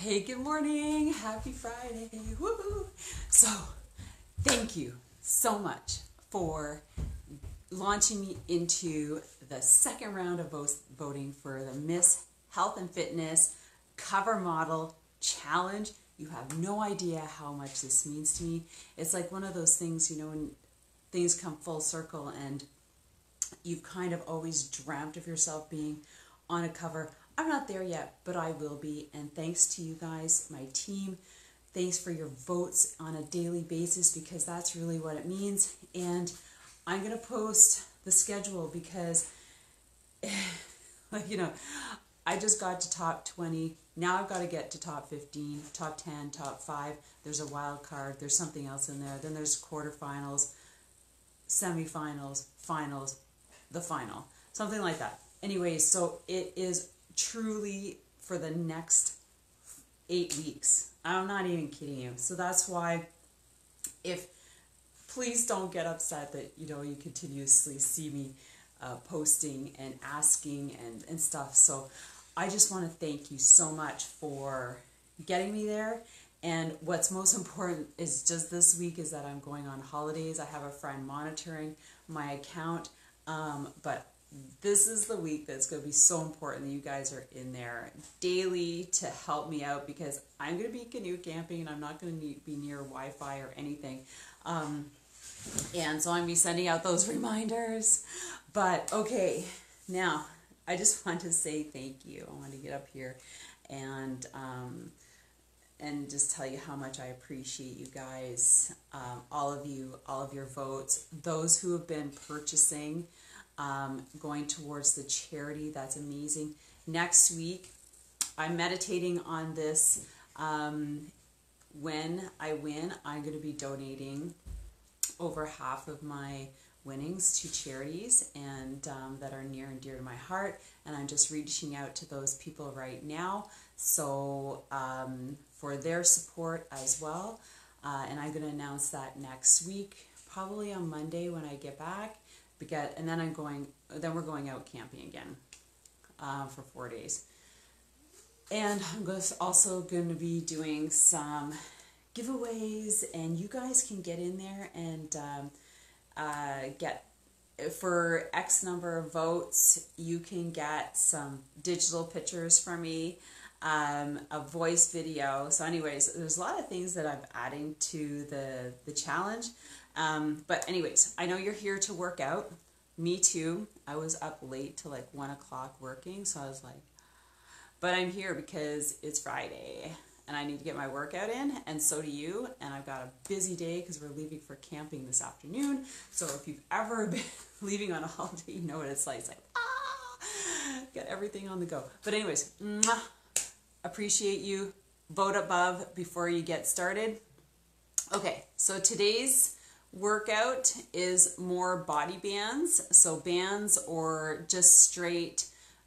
Hey, good morning. Happy Friday. Woohoo! So, thank you so much for launching me into the second round of voting for the Miss Health and Fitness Cover Model Challenge. You have no idea how much this means to me. It's like one of those things, you know, when things come full circle and you've kind of always dreamt of yourself being on a cover. I'm not there yet, but I will be. And thanks to you guys, my team, thanks for your votes on a daily basis, because that's really what it means. And I'm going to post the schedule because, like, you know, I just got to top 20. Now I've got to get to top 15, top 10, top 5. There's a wild card. There's something else in there. Then there's quarterfinals, semifinals, finals, the final, something like that. Anyways, so it is truly for the next 8 weeks. I'm not even kidding you. So that's why, if please don't get upset that, you know, you continuously see me posting and asking and stuff. So I just want to thank you so much for getting me there. And what's most important is just this week is that I'm going on holidays. I have a friend monitoring my account, but this is the week that's going to be so important that you guys are in there daily to help me out, because I'm going to be canoe camping and I'm not going to be near Wi-Fi or anything. And so I'm going to be sending out those reminders. But okay, now I just want to say thank you. I want to get up here and just tell you how much I appreciate you guys, all of you, all of your votes, those who have been purchasing, going towards the charity. That's amazing. Next week, I'm meditating on this. When I win, I'm going to be donating over half of my winnings to charities and that are near and dear to my heart. And I'm just reaching out to those people right now. So for their support as well. And I'm going to announce that next week, probably on Monday when I get back. And then we're going out camping again for 4 days. And I'm also going to be doing some giveaways, and you guys can get in there and get, for X number of votes, you can get some digital pictures from me, a voice video. So anyways, there's a lot of things that I'm adding to the challenge. But anyways, I know you're here to work out. Me too. I was up late till like 1 o'clock working. So I was like, but I'm here because it's Friday and I need to get my workout in. And so do you. And I've got a busy day because we're leaving for camping this afternoon. So if you've ever been leaving on a holiday, you know what it's like. It's like, ah, got everything on the go. But anyways, mwah, appreciate you. Vote above before you get started. Okay. So today's workout is more body bands, so bands or just straight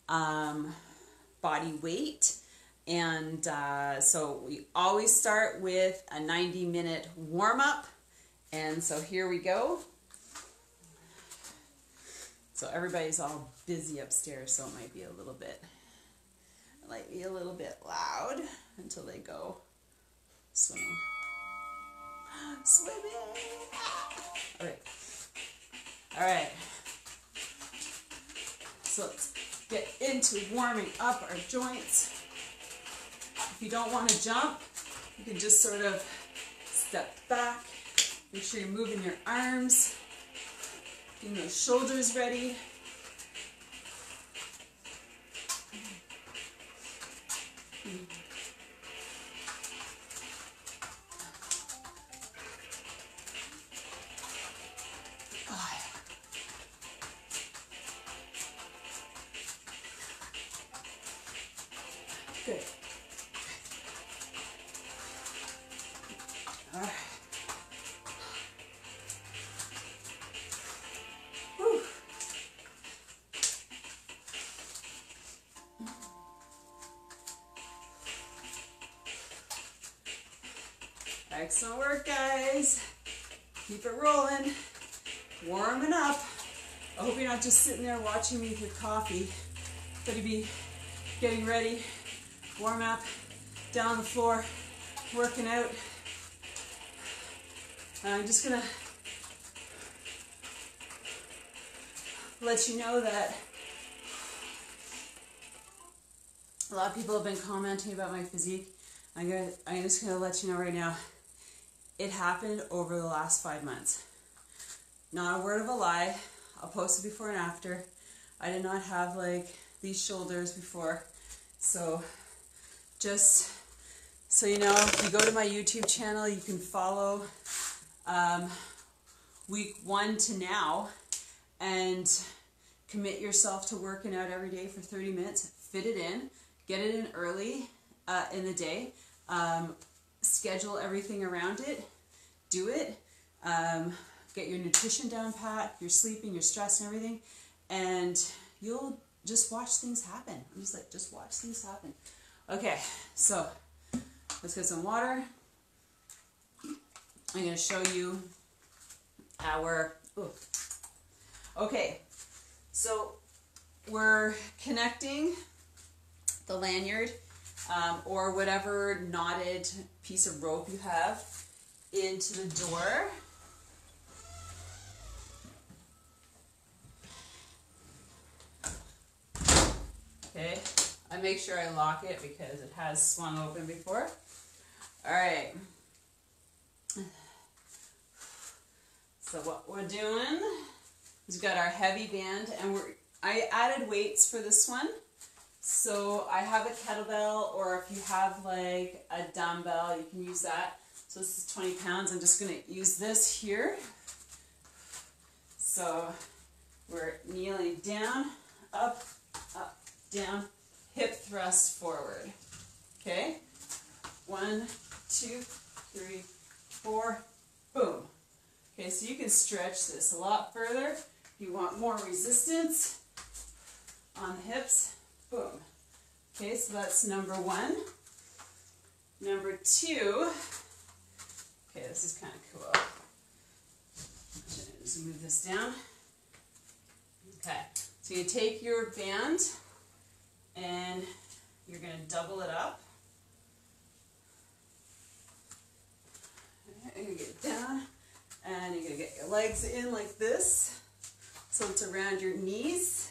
body weight. And so we always start with a 90-minute warm-up, and so here we go. So everybody's all busy upstairs, so it might be a little bit loud until they go swimming. Swimming. All right. So let's get into warming up our joints. If you don't want to jump, you can just sort of step back. Make sure you're moving your arms, getting those shoulders ready. Excellent work, guys. Keep it rolling. Warming up. I hope you're not just sitting there watching me with your coffee. But you'll be getting ready. Warm up. down the floor, working out. And I'm just going to let you know that a lot of people have been commenting about my physique. I'm just going to let you know right now, it happened over the last 5 months. Not a word of a lie. I'll post it before and after. I did not have like these shoulders before. So just so you know, if you go to my YouTube channel, you can follow week one to now and commit yourself to working out every day for 30 minutes. Fit it in, get it in early in the day, schedule everything around it, do it, get your nutrition down pat, your sleeping, your stress and everything, and you'll just watch things happen. I'm just like, just watch things happen. Okay, so let's get some water. I'm going to show you our, ooh. Okay, so we're connecting the lanyard or whatever knotted piece of rope you have into the door. Okay, I make sure I lock it because it has swung open before. All right. So what we're doing is we've got our heavy band, and I added weights for this one. So I have a kettlebell, or if you have like a dumbbell, you can use that. So this is 20 pounds. I'm just going to use this here. So we're kneeling down, up, up, down, hip thrust forward. Okay? 1, 2, 3, 4, boom. Okay, so you can stretch this a lot further. If you want more resistance on the hips, boom. Okay, so that's number one. Number two, okay, this is kind of cool. Just move this down. Okay, so you take your band, and you're going to double it up. You're going to get down, and you're going to get your legs in like this, so it's around your knees.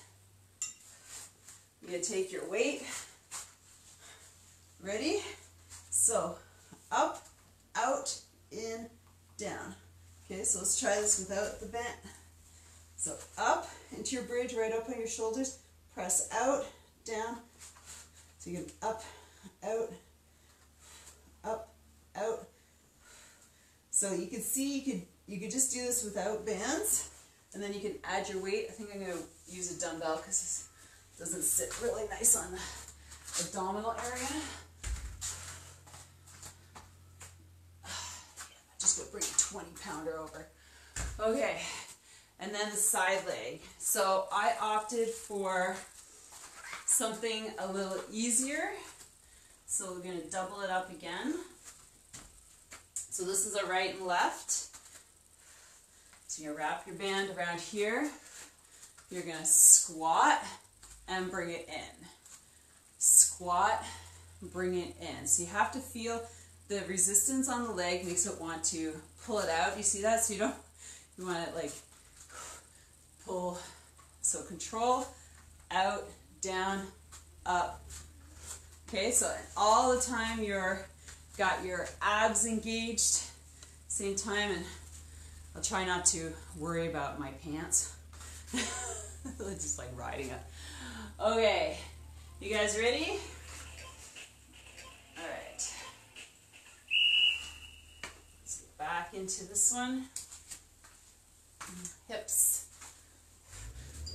You're going to take your weight. Ready? So up, out, in, down. Okay, so let's try this without the band. So up into your bridge, right up on your shoulders, press out, down, so you get up, out, up, out. So you can see you could just do this without bands, and then you can add your weight. I think I'm going to use a dumbbell because it doesn't sit really nice on the abdominal area. I'm just going to bring a 20 pounder over. Okay, and then the side leg. So I opted for something a little easier, so we're going to double it up again. So this is a right and left, so you wrap your band around here, you're going to squat and bring it in, squat, bring it in. So you have to feel the resistance on the leg makes it want to pull it out. You see that? So you want to like pull, so control, out, down, up. Okay, so all the time you're got your abs engaged, same time, and I'll try not to worry about my pants. It's just like riding it. Okay, you guys ready? All right. Let's get back into this one. Hips.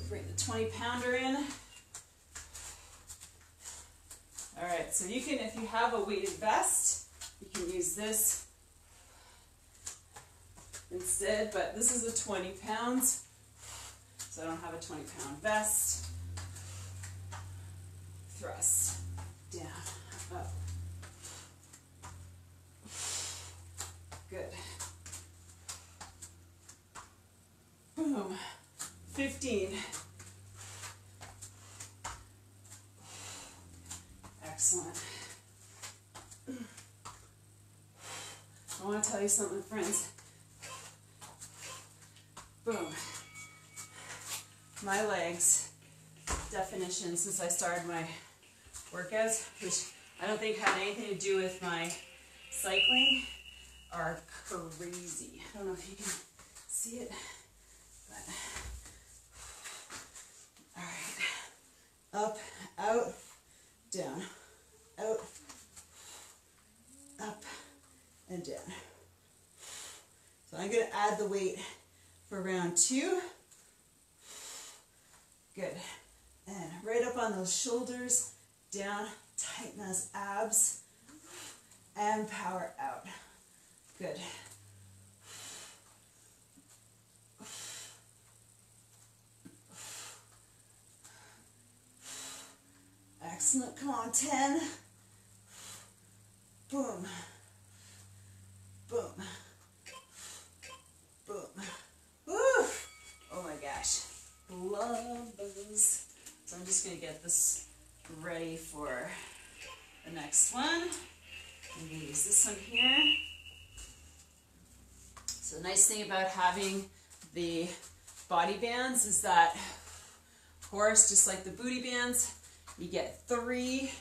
Bring the 20 pounder in. Alright, so you can, if you have a weighted vest, you can use this instead, but this is a 20 pounds, so I don't have a 20 pound vest. Thrust, down, up. Good. Boom. 15. Excellent. I want to tell you something, friends. Boom. My legs definition since I started my workouts, which I don't think had anything to do with my cycling, are crazy. I don't know if you can see it, but all right, up, out, down, out, up, and down. So I'm going to add the weight for round two. Good. And right up on those shoulders, down, tighten those abs, and power out. Good. Excellent. Come on, 10. Boom. Boom. Boom. Woof. Oh my gosh. Love those. So I'm just going to get this ready for the next one. I'm going to use this one here. So the nice thing about having the body bands is that, of course, just like the booty bands, you get 3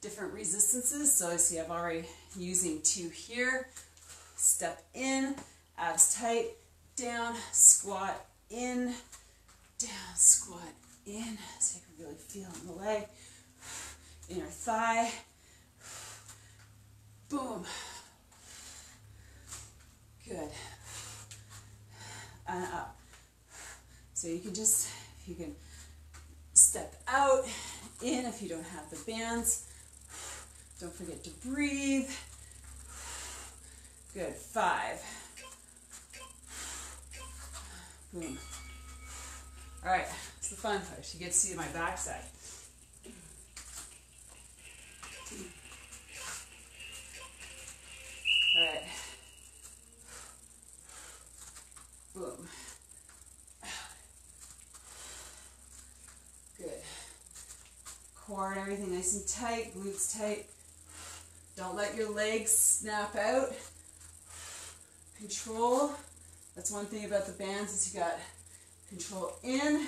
different resistances. So I see I'm already using 2 here. Step in, abs tight, down, squat, in, down, squat, in. So you can really feel in the leg, inner thigh. Boom. Good. And up. So you can just, you can step out, in if you don't have the bands. Don't forget to breathe. Good. 5. Boom. All right, it's the fun push. You get to see my backside. All right. Boom. Good. Core and everything nice and tight, glutes tight. Don't let your legs snap out. Control. That's one thing about the bands is you got control in,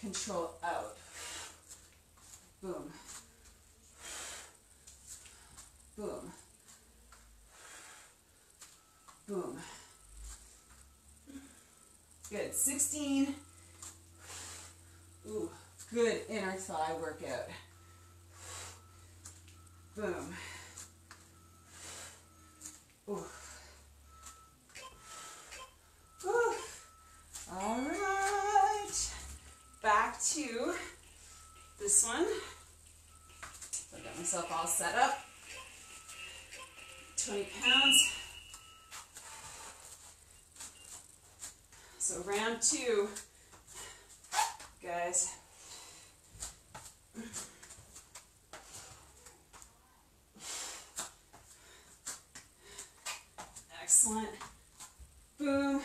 control out. Boom. Boom. Boom. Good. 16. Ooh, good inner thigh workout. Boom. Ooh. Ooh. All right. Back to this one. So I got myself all set up. 20 pounds. So round 2, guys. Excellent. Boom.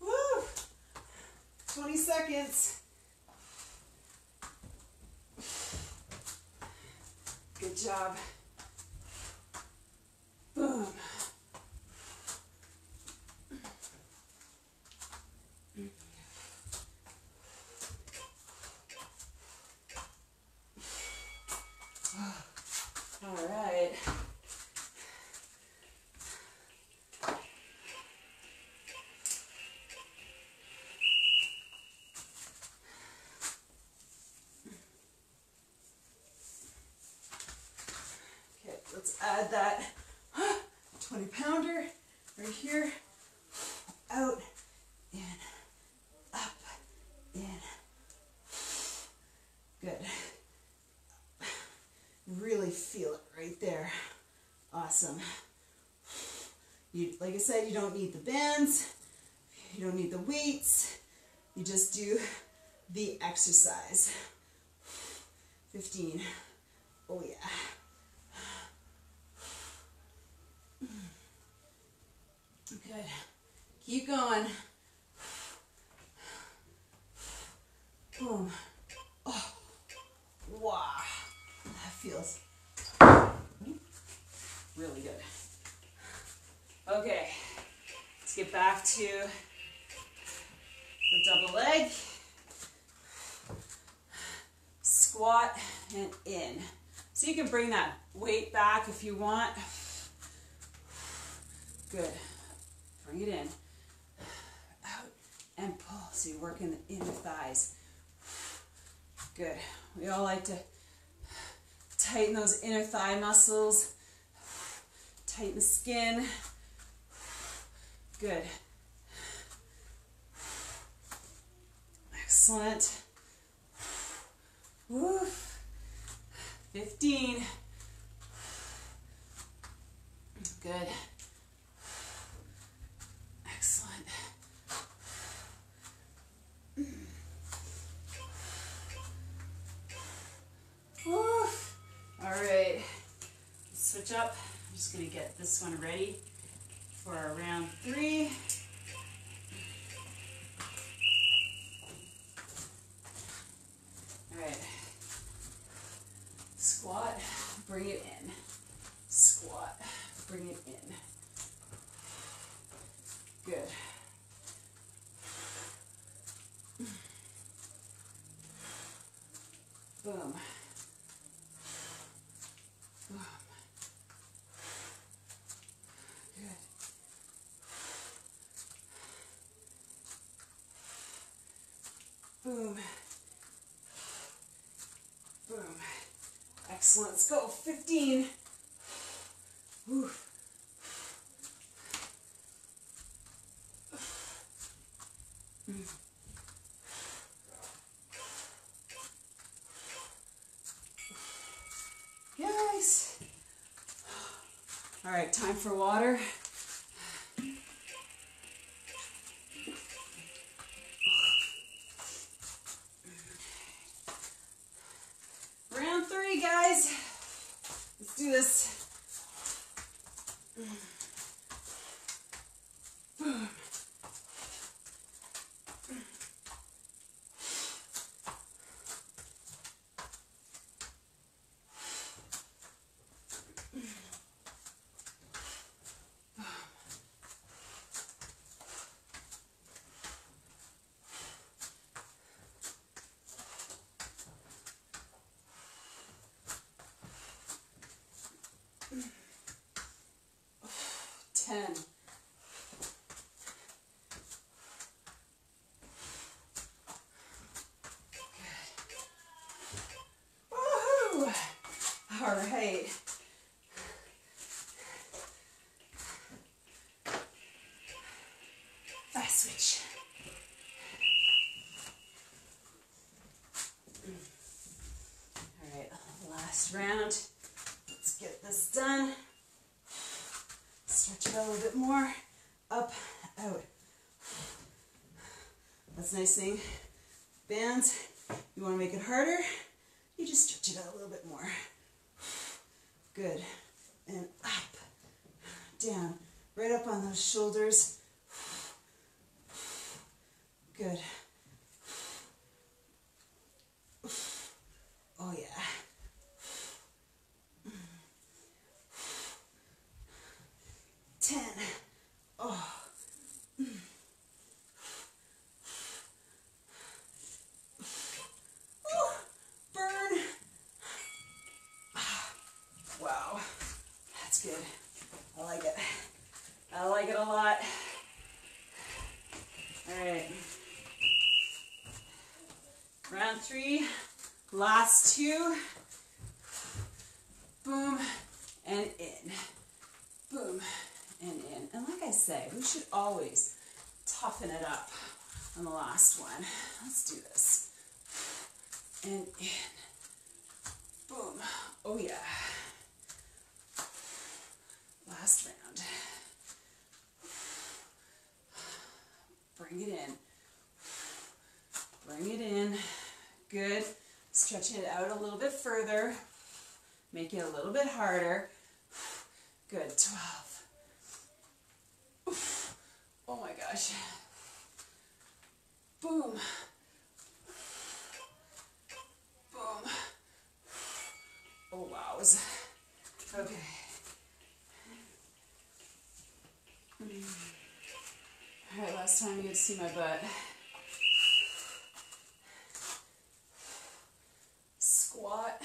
Woo! 20 seconds. Good job. Boom. All right. Let's add that 20 pounder right here, out, in, up, in, good, really feel it right there, awesome. You, like I said, you don't need the bands, you don't need the weights, you just do the exercise. 15, oh yeah. Good. Keep going. Oh, wow, that feels really good. Okay, let's get back to the double leg. Squat and in. So you can bring that weight back if you want. Good. Bring it in. Out and pull. So you're working the inner thighs. Good. We all like to tighten those inner thigh muscles. Tighten the skin. Good. Excellent. Woo. 15. Good. Excellent. Woo. All right. Switch up. I'm just going to get this one ready for our round three. All right. Squat, bring it in. Squat, bring it in. Good. Boom. Boom. Good. Boom. Boom. Excellent. Let's go. 15. Woo. Yes. All right, time for water. Round three, guys. Let's do this. Boom. Round. Let's get this done. Stretch it out a little bit more. Up, out. That's a nice thing. Bands, you want to make it harder, you just stretch it out a little bit more. Good. And up, down, right up on those shoulders. Good. Oh yeah. Three, last two, boom and in, boom and in. And like I say, we should always toughen it up on the last one. Let's do this. And in, boom, oh yeah. Last round. Bring it in, bring it in. Good. Stretching it out a little bit further. Make it a little bit harder. Good. 12. Oh my gosh. Boom. coat last time, you could see my butt. Squat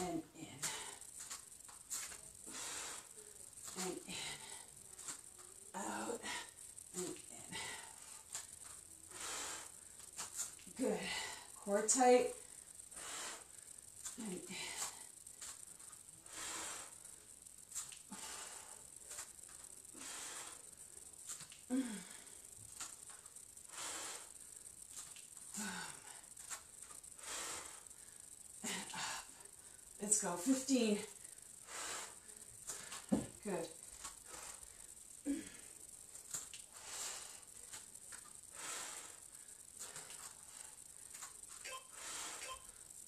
and in. And in. Out and in. Good. Core tight. And in. Let's go, 15. Good.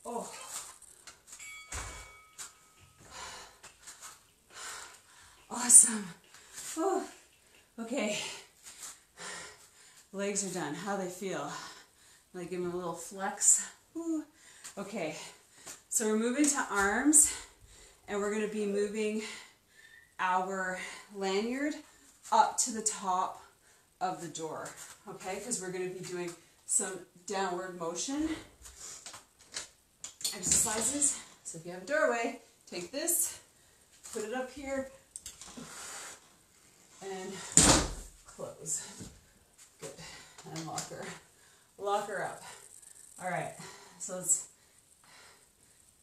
Oh. Awesome. Oh. Okay. Legs are done. How they feel? Like give them a little flex. Ooh. Okay. So we're moving to arms, and we're going to be moving our lanyard up to the top of the door, okay? Because we're going to be doing some downward motion exercises. So if you have a doorway, take this, put it up here, and close. Good. And lock her up. All right. So let's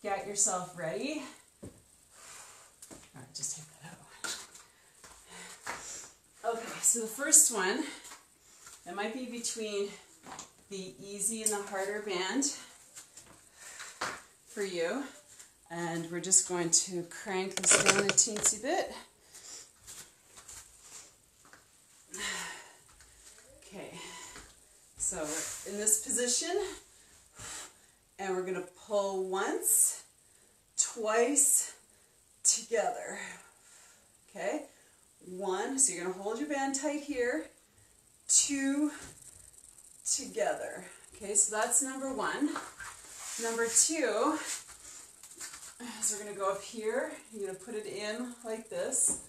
get yourself ready. All right, just take that out. Okay, so the first one, it might be between the easy and the harder band for you. And we're just going to crank this down a teensy bit. Okay, so we're in this position. And we're going to pull once, twice, together, okay? One, so you're going to hold your band tight here, two, together, okay? So that's number one. Number two, so we're going to go up here, you're going to put it in like this.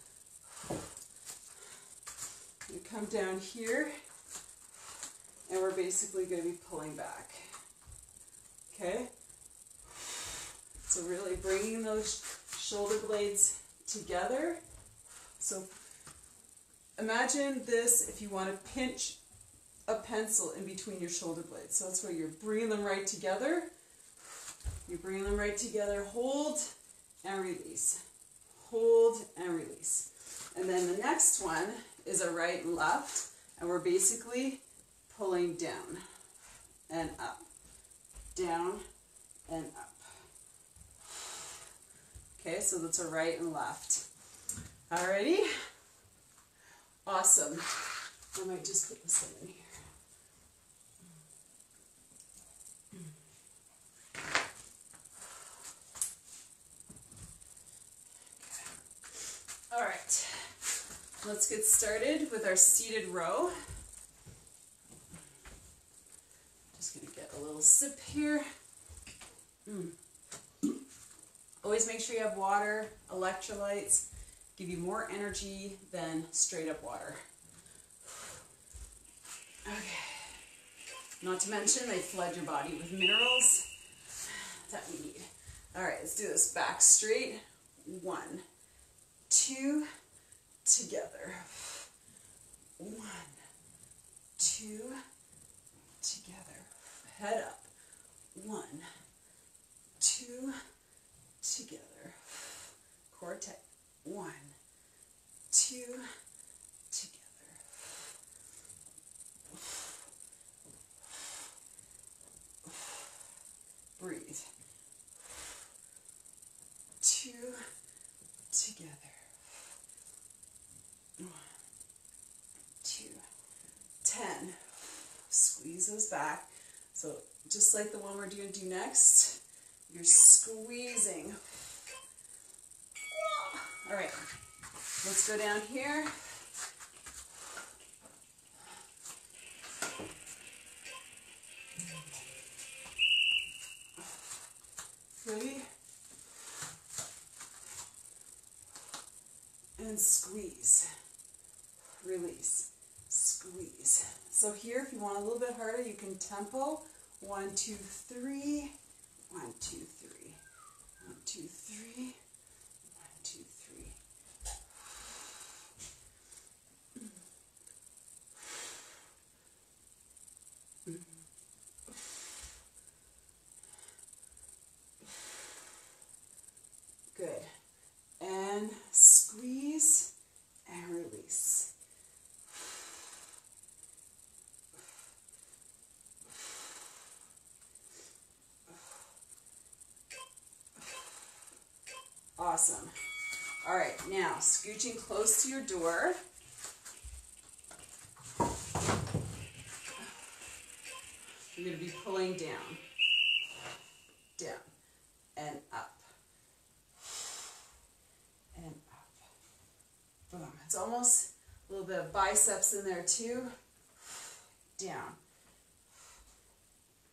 You come down here, and we're basically going to be pulling back. Okay, so really bringing those shoulder blades together. So imagine this if you want to pinch a pencil in between your shoulder blades. So that's where you're bringing them right together. You're bringing them right together, hold and release. Hold and release. And then the next one is a right and left, and we're basically pulling down and up. Down and up. Okay, so that's a right and left. Alrighty. Awesome. I might just put this one in here. Okay. Alright. Let's get started with our seated row. A little sip here. Always make sure you have water. Electrolytes give you more energy than straight up water. Okay. Not to mention they flood your body with minerals that we need. All right, let's do this back straight. One, two, together. One, two, together. Head up. One, two, together. Core tight. One, two, together. Breathe. Two, together. One, two, 10. Squeeze those back. So just like the one we're going to do next, you're squeezing. All right, let's go down here. Ready? And squeeze. Release. Squeeze. So here, if you want a little bit harder, you can tempo. 1, 2, 3. 1, 2, 3. 1, 2, 3. 1, 2, 3. Good. And squeeze and release. Awesome. All right, now scooching close to your door. You're going to be pulling down, down, and up, and up. Boom. It's almost a little bit of biceps in there too. Down,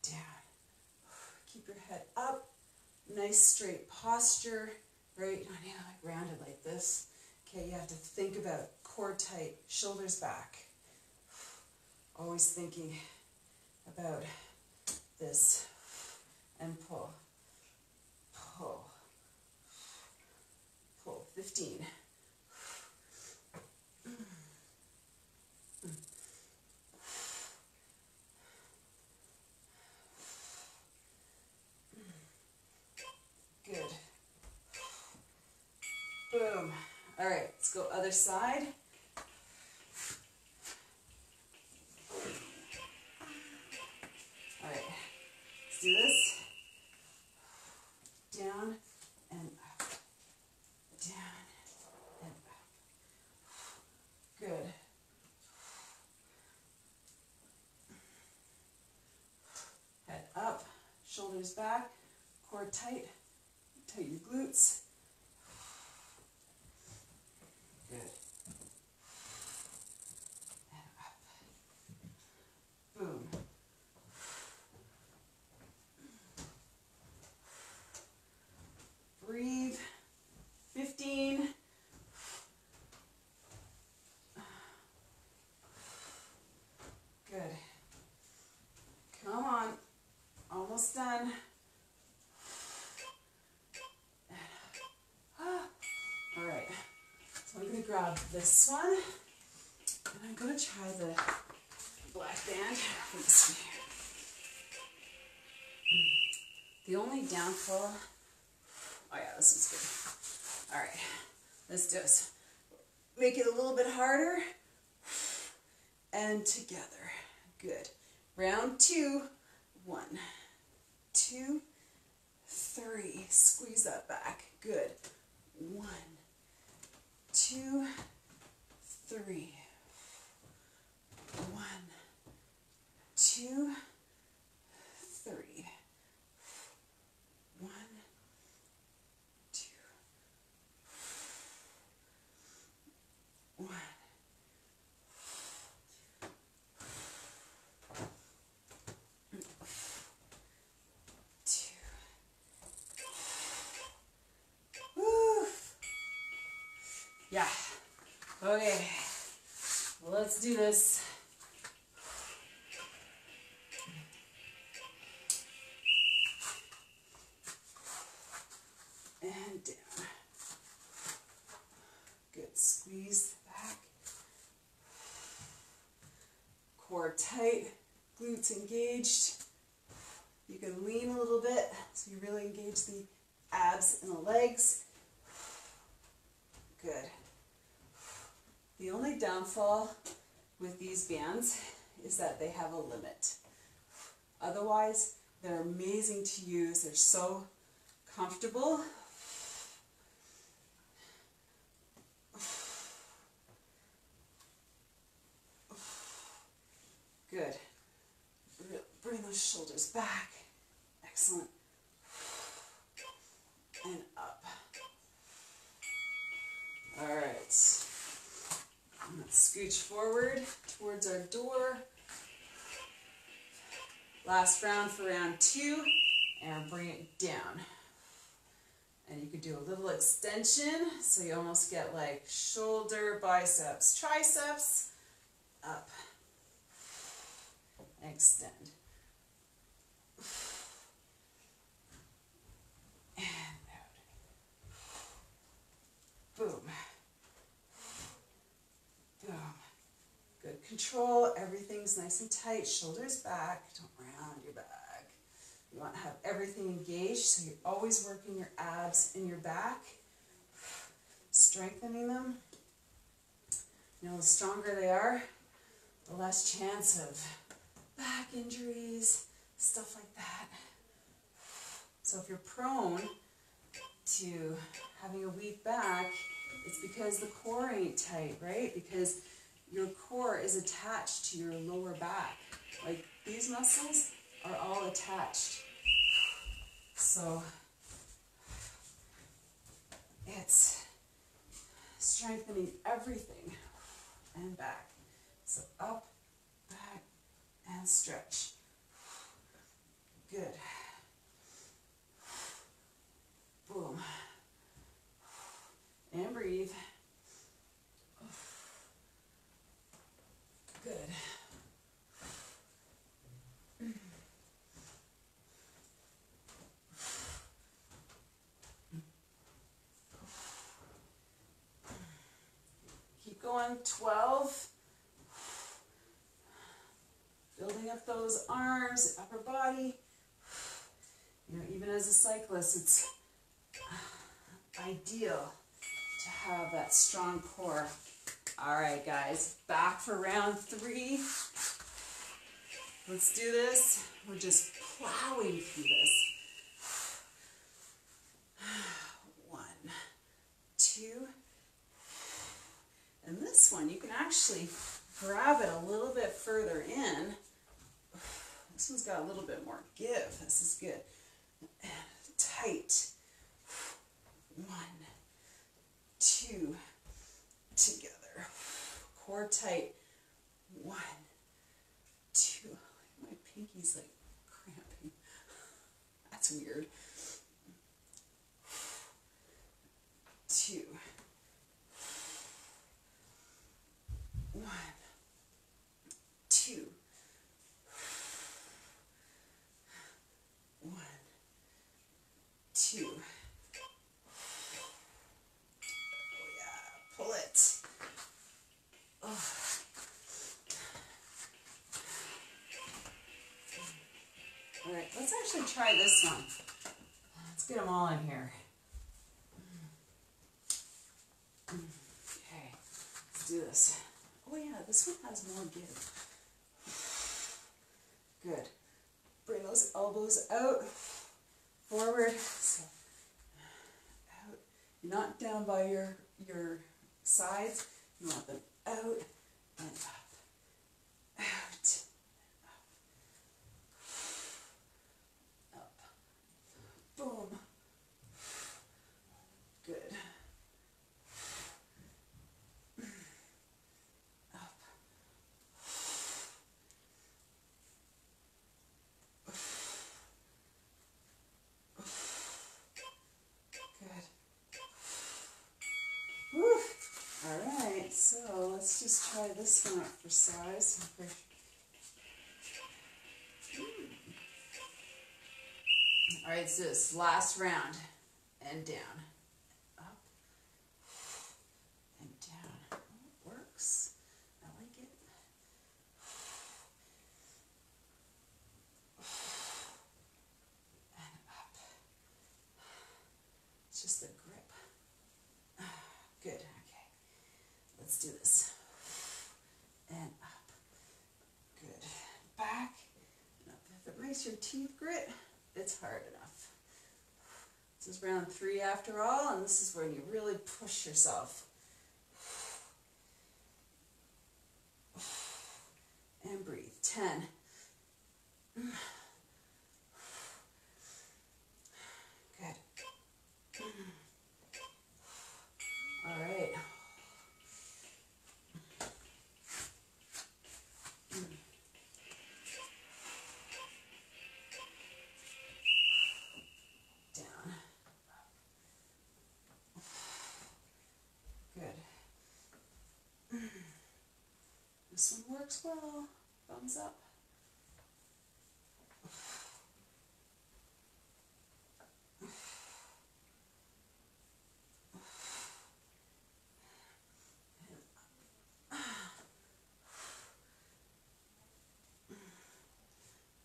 down. Keep your head up. Nice straight posture. Right, I know, like rounded like this. Okay, you have to think about core tight, shoulders back. Always thinking about this and pull, pull, pull. 15. Boom. All right, let's go other side. All right, let's do this. Down and up. Down and up. Good. Head up, shoulders back, core tight, tighten your glutes. Good. And up. Boom. Breathe. 15. Good. Come on. Almost done. Grab this one, and I'm going to try the black band from the snare. The only downfall, oh yeah, this is good. All right, let's do this. Make it a little bit harder, and together, good. Round two, 1, 2, 3, squeeze that back, good, 1, 2, 3. 1, 2, 3. 1, 2, 1. Yeah. Okay. Let's do this. And down. Good. Squeeze the back. Core tight. Glutes engaged. You can lean a little bit so you really engage the abs and the legs. Good. The only downfall with these bands is that they have a limit. Otherwise, they're amazing to use. They're so comfortable. Good. Bring those shoulders back. Excellent. And up. All right. Let's scooch forward towards our door. Last round for round two, and bring it down. And you can do a little extension, so you almost get like shoulder, biceps, triceps, up. extend. And out. Boom. Boom. Good control. Everything's nice and tight. Shoulders back. Don't round your back. You want to have everything engaged, so you're always working your abs and your back, strengthening them. You know, the stronger they are, the less chance of back injuries, stuff like that. So if you're prone to having a weak back, it's because the core ain't tight, right? Because your core is attached to your lower back. Like these muscles are all attached. So it's strengthening everything and back. So up, back, and stretch. Good. Boom. And breathe. Good. Going 12, building up those arms, upper body. You know, even as a cyclist, it's ideal to have that strong core. All right, guys, back for round 3. Let's do this. We're just plowing through this. 1, 2. And this one, you can actually grab it a little bit further in. This one's got a little bit more give. This is good. And tight. 1, 2, together. Core tight. 1, 2. My pinky's like cramping. That's weird. 2. 1, 2, 1, 2. Oh yeah, pull it. Oh. All right, let's actually try this one. Let's get them all in here. Okay, let's do this. Oh yeah, this one has more give. Good. Bring those elbows out, forward, so out. You're not down by your sides. You want them out and up, out, up, up. Boom. Good. So let's just try this one out for size. All right, so this last round, and down, up, and down. Oh, it works. I like it. And up. It's just the grip. Good. Let's do this. And up. Good. Back. And up. If it breaks your teeth grit, it's hard enough. This is round 3 after all, and this is when you really push yourself. And breathe. 10. 12, thumbs up.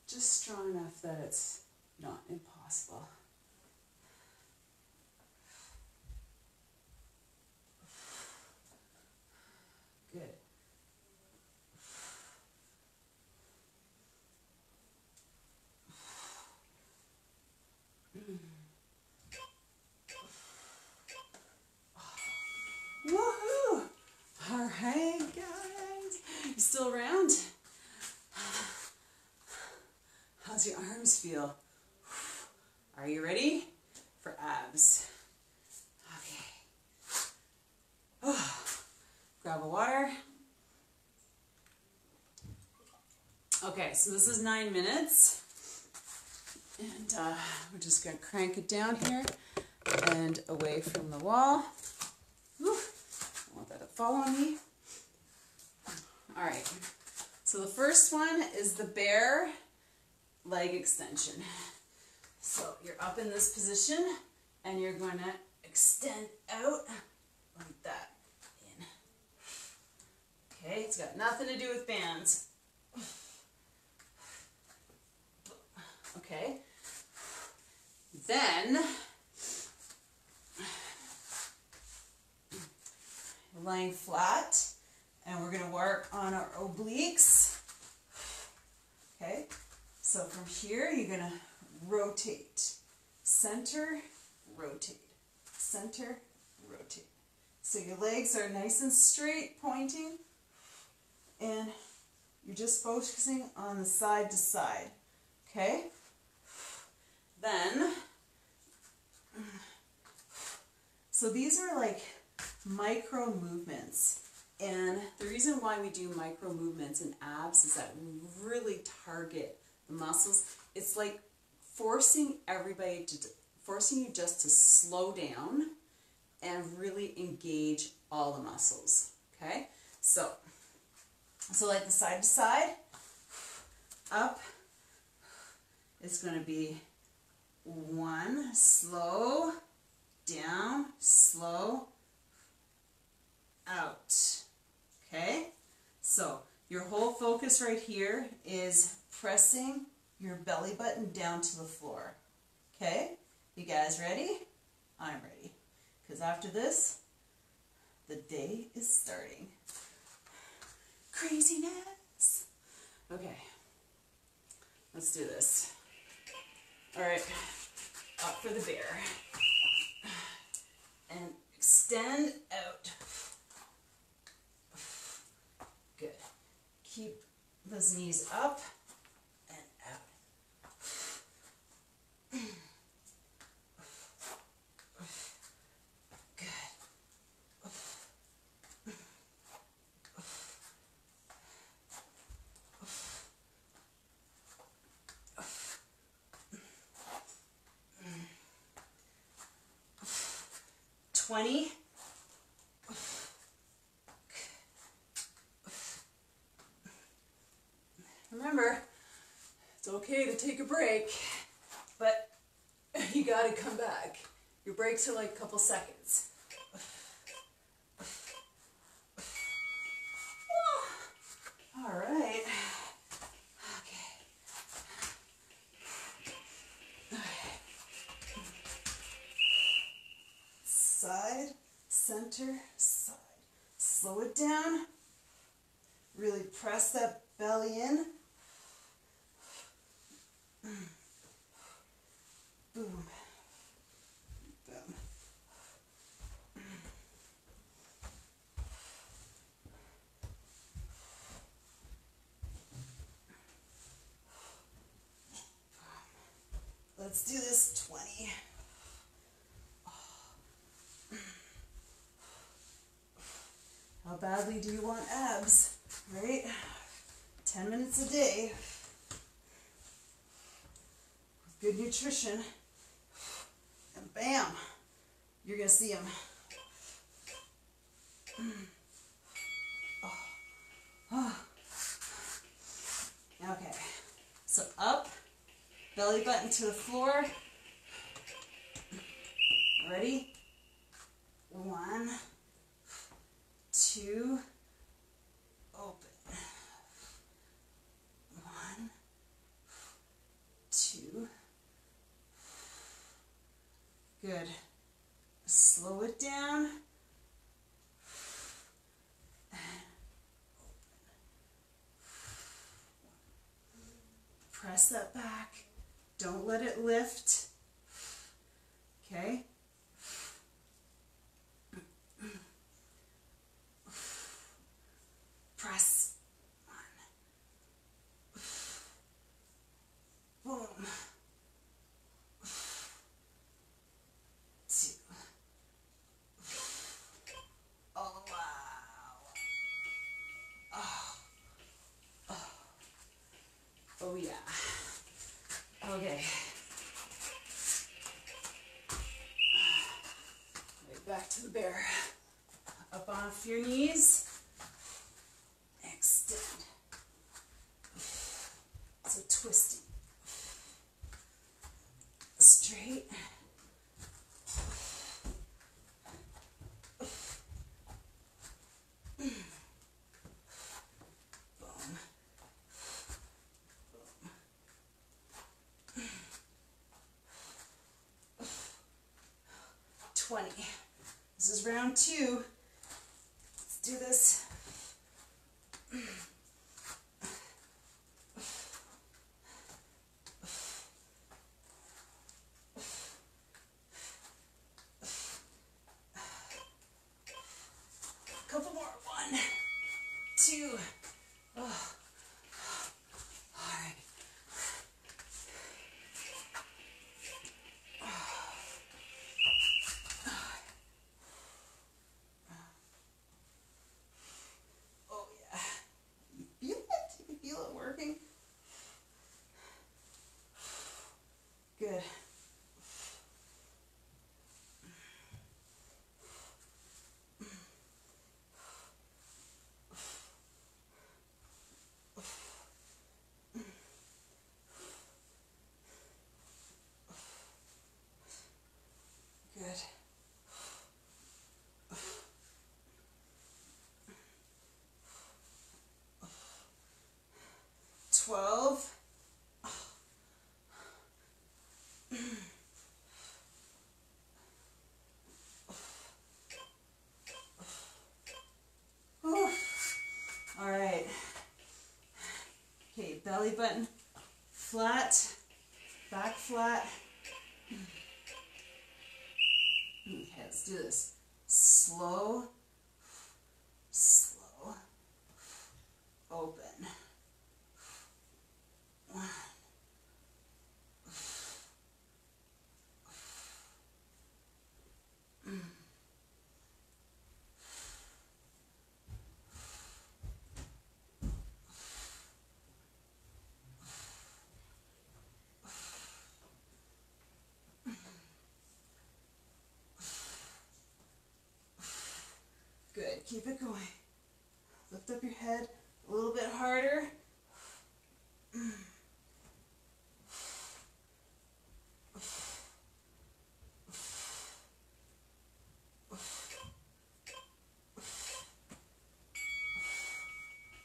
Just strong enough that it's not impossible. Good. Woohoo! All right, guys. You still around? How's your arms feel? Are you ready for abs? Okay. Oh, grab a water. Okay, so this is 9 minutes. And we're just going to crank it down here and away from the wall. Whew, I want that to fall on me. All right. So the first one is the bear leg extension. So you're up in this position and you're going to extend out like that. In. Okay, it's got nothing to do with bands. Okay. Then laying flat and we're going to work on our obliques. Okay. So from here, you're going to rotate, center, rotate, center, rotate. So your legs are nice and straight, pointing, and you're just focusing on the side to side, okay? Then, so these are like micro movements. And the reason why we do micro movements in abs is that we really target the muscles. It's like forcing everybody to, forcing you just to slow down and really engage all the muscles. Okay? So like the side to side, up, it's going to be one, slow, down, slow, out. Okay? So your whole focus right here is pressing your belly button down to the floor. Okay? You guys ready? I'm ready. Because after this, the day is starting. Craziness! Okay. Let's do this. Alright. Up for the bear. And extend out. Good. Keep those knees up. Remember, it's okay to take a break, but you gotta come back. Your breaks are like a couple seconds. All right. Side, center, side. Slow it down. Really press that belly in. Boom. Boom. Let's do this 20. How badly do you want abs, right? 10 minutes a day with good nutrition, and bam, you're going to see them. Oh. Oh. Okay, so up belly button to the floor. Ready? 1, 2, open. 1, 2. Good. Slow it down. Press that back. Don't let it lift. Okay? Press. One. Boom. 2. Oh, wow. Oh. Oh. Oh, yeah. Okay. Right back to the bear. Up off your knees. Extend. So twisting. Straight. This is round 2. Let's do this. Couple more. 1, 2. Oh. All right. Good. Good. Belly button flat, back flat. Okay, let's do this. Slow, slow, open. 1. Keep it going. Lift up your head a little bit harder. Oh.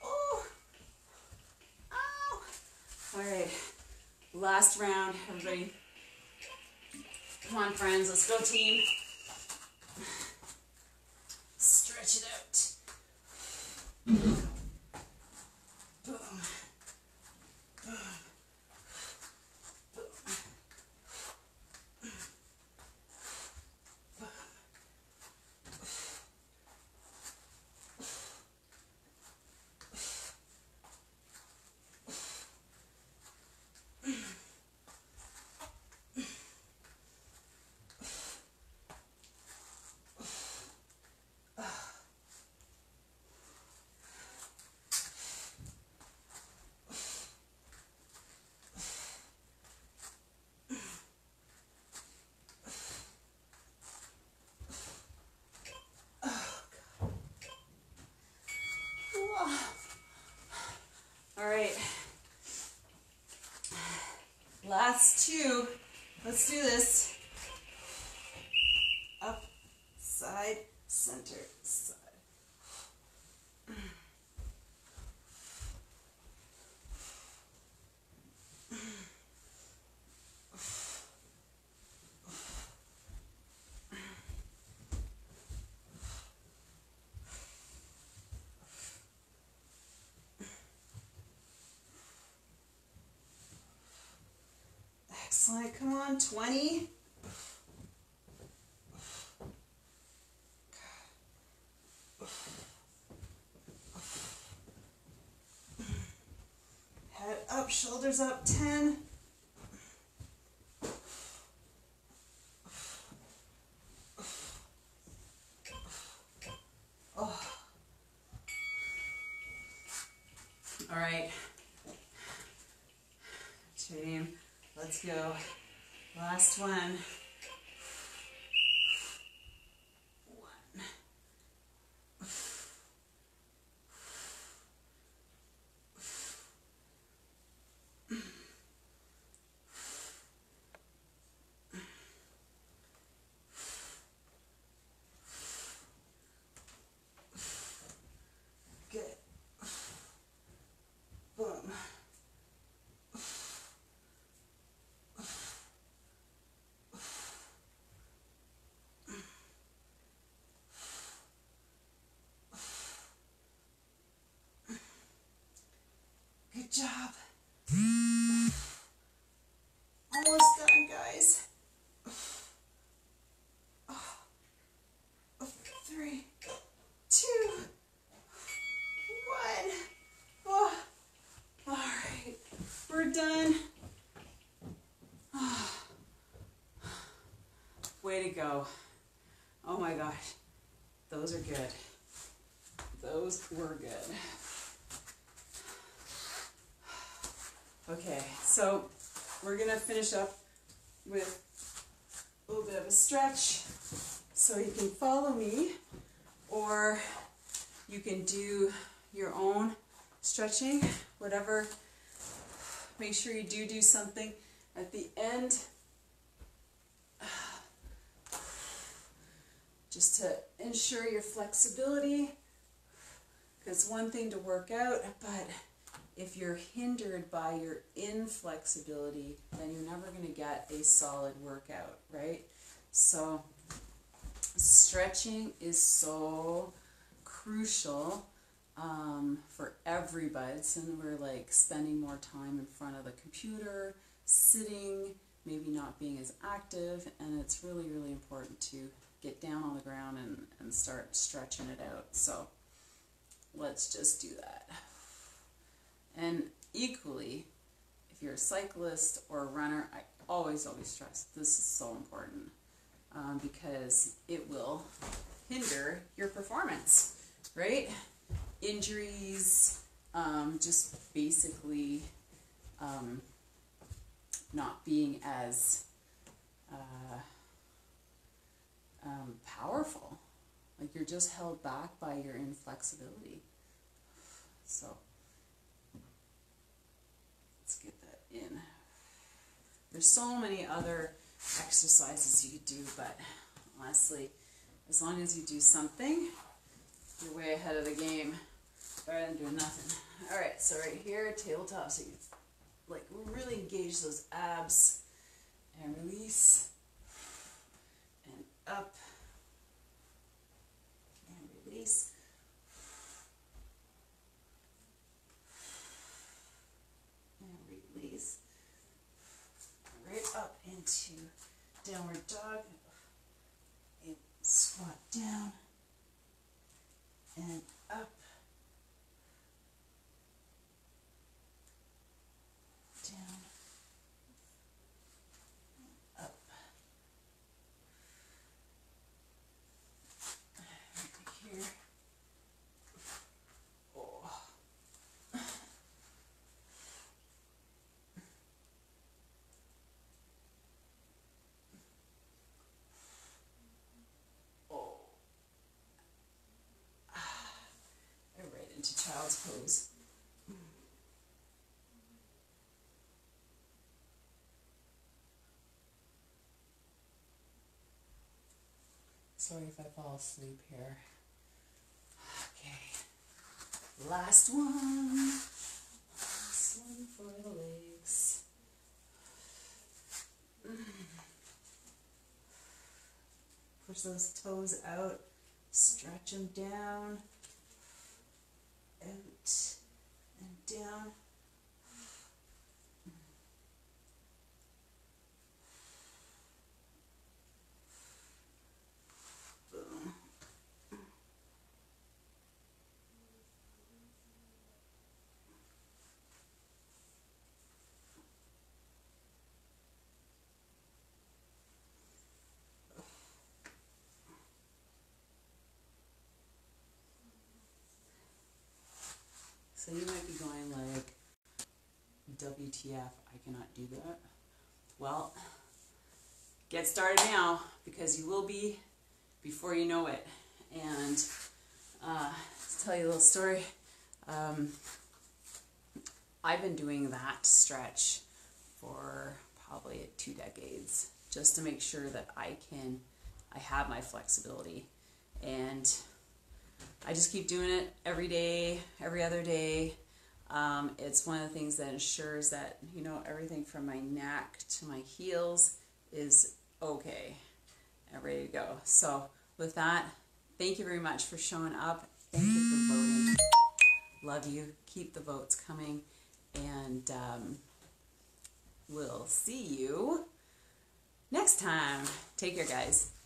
Oh. All right. Last round, everybody. Come on, friends. Let's go, team. Stretch it out. Boom. Boom. Boom. Boom. Last two. Let's do this. Up, side, center, side. Excellent. Come on, 20. Head up, shoulders up, 10. Oh. All right. Team. Let's go. Last one. Good job. Almost done, guys. 3, 2, 1. Oh. All right, we're done. Oh. Way to go. Oh my gosh, those are good. Those were good. Okay, so we're going to finish up with a little bit of a stretch, so you can follow me or you can do your own stretching, whatever. Make sure you do something at the end just to ensure your flexibility, because it's one thing to work out, but if you're hindered by your inflexibility, then you're never going to get a solid workout, right? So stretching is so crucial for everybody. And we're like spending more time in front of the computer, sitting, maybe not being as active, and it's really, really important to get down on the ground and start stretching it out. So let's just do that. And equally, if you're a cyclist or a runner, I always stress this is so important because it will hinder your performance, right? Injuries, just basically not being as powerful. Like you're just held back by your inflexibility. So. In. There's so many other exercises you could do, but honestly, as long as you do something, you're way ahead of the game rather than doing nothing. All right, so right here, tabletop, so you like really engage those abs and release and up and release. Right up into downward dog, and squat down, and up, down, up. Right here. To child's pose. Sorry if I fall asleep here. Okay. Last one. Last one for the legs. Push those toes out. Stretch them down. Out and down. So you might be going like, WTF, I cannot do that. Well, get started now, because you will be before you know it. And let's tell you a little story. I've been doing that stretch for probably 2 decades, just to make sure that I have my flexibility. And I just keep doing it every day, every other day. It's one of the things that ensures that, you know, everything from my neck to my heels is okay and ready to go. So with that, thank you very much for showing up. Thank you for voting. Love you. Keep the votes coming. And we'll see you next time. Take care, guys.